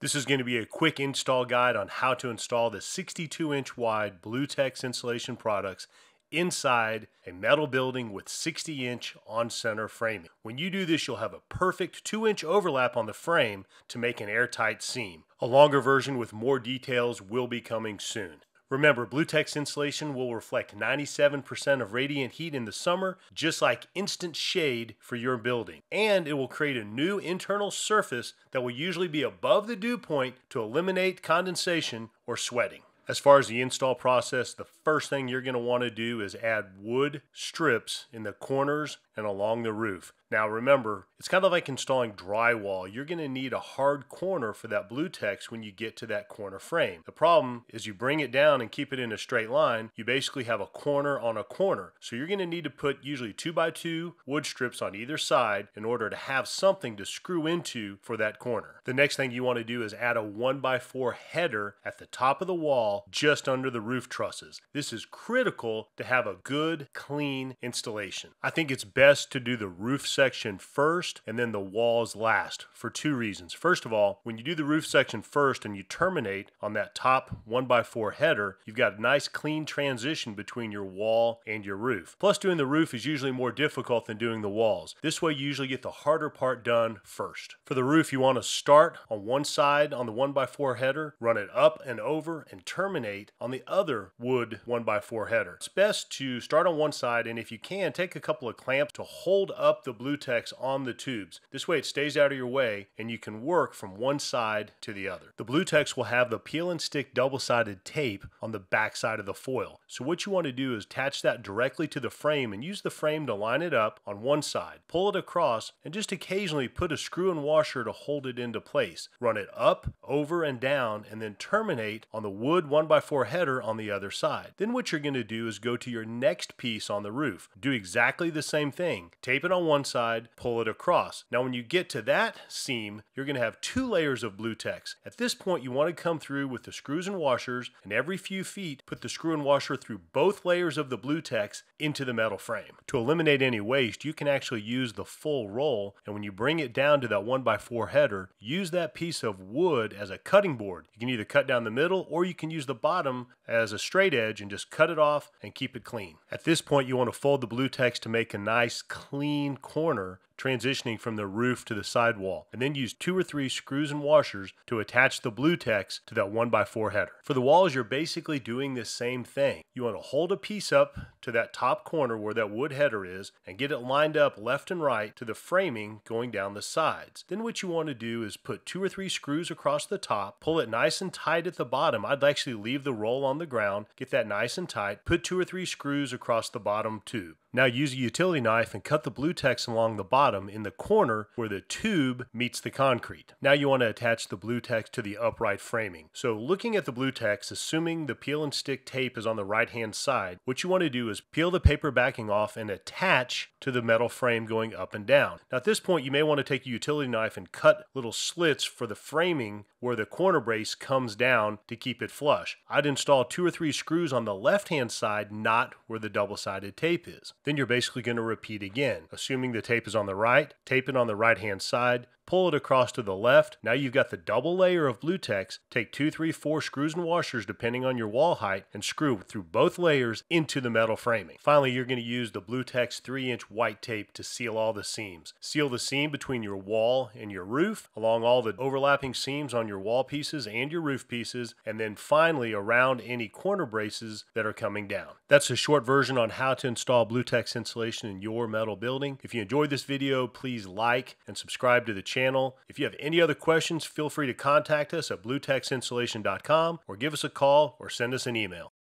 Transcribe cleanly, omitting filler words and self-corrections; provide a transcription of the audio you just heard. This is going to be a quick install guide on how to install the 62-inch wide BlueTex insulation products inside a metal building with 60-inch on-center framing. When you do this, you'll have a perfect 2-inch overlap on the frame to make an airtight seam. A longer version with more details will be coming soon. Remember, BlueTex insulation will reflect 97% of radiant heat in the summer, just like instant shade for your building. And it will create a new internal surface that will usually be above the dew point to eliminate condensation or sweating. As far as the install process, the first thing you're going to want to do is add wood strips in the corners and along the roof. Now remember, it's kind of like installing drywall. You're going to need a hard corner for that BlueTex when you get to that corner frame. The problem is you bring it down and keep it in a straight line, you basically have a corner on a corner. So you're going to need to put usually 2x2 wood strips on either side in order to have something to screw into for that corner. The next thing you want to do is add a 1x4 header at the top of the wall just under the roof trusses. This is critical to have a good, clean installation. I think it's best to do the roof section first and then the walls last for two reasons. First of all, when you do the roof section first and you terminate on that top 1x4 header, you've got a nice clean transition between your wall and your roof. Plus, doing the roof is usually more difficult than doing the walls. This way you usually get the harder part done first. For the roof, you want to start on one side on the 1x4 header, run it up and over, and terminate on the other wood 1x4 header. It's best to start on one side, and if you can, take a couple of clamps to hold up the BlueTex on the tubes. This way it stays out of your way and you can work from one side to the other. The BlueTex will have the peel and stick double-sided tape on the back side of the foil. So what you want to do is attach that directly to the frame and use the frame to line it up on one side. Pull it across and just occasionally put a screw and washer to hold it into place. Run it up, over, and down, and then terminate on the wood 1x4 header on the other side. Then what you're going to do is go to your next piece on the roof. Do exactly the same thing. Tape it on one side, pull it across. Now when you get to that seam, you're going to have two layers of BlueTex. At this point, you want to come through with the screws and washers, and every few feet, put the screw and washer through both layers of the BlueTex into the metal frame. To eliminate any waste, you can actually use the full roll, and when you bring it down to that 1x4 header, use that piece of wood as a cutting board. You can either cut down the middle, or you can use the bottom as a straight edge and just cut it off and keep it clean. At this point, you want to fold the BlueTex to make a nice, clean corner, transitioning from the roof to the sidewall, and then use 2 or 3 screws and washers to attach the BlueTex to that 1x4 header. For the walls, you're basically doing the same thing. You want to hold a piece up to that top corner where that wood header is and get it lined up left and right to the framing going down the sides. Then what you want to do is put 2 or 3 screws across the top, pull it nice and tight at the bottom. I'd actually leave the roll on the ground, get that nice and tight, put 2 or 3 screws across the bottom tube. Now use a utility knife and cut the BlueTex along the bottom in the corner where the tube meets the concrete. Now you want to attach the BlueTex to the upright framing. So looking at the BlueTex, assuming the peel and stick tape is on the right hand side, what you want to do is peel the paper backing off and attach to the metal frame going up and down. Now at this point you may want to take a utility knife and cut little slits for the framing where the corner brace comes down to keep it flush. I'd install 2 or 3 screws on the left hand side, not where the double-sided tape is. Then you're basically going to repeat again. Assuming the tape is on the right, tape it on the right hand side, pull it across to the left. Now you've got the double layer of BlueTex. Take 2, 3, 4 screws and washers depending on your wall height and screw through both layers into the metal framing. Finally, you're going to use the BlueTex 3-inch white tape to seal all the seams. Seal the seam between your wall and your roof, along all the overlapping seams on your wall pieces and your roof pieces, and then finally around any corner braces that are coming down. That's a short version on how to install BlueTex insulation in your metal building. If you enjoyed this video, please like and subscribe to the channel. If you have any other questions, feel free to contact us at bluetexinsulation.com or give us a call or send us an email.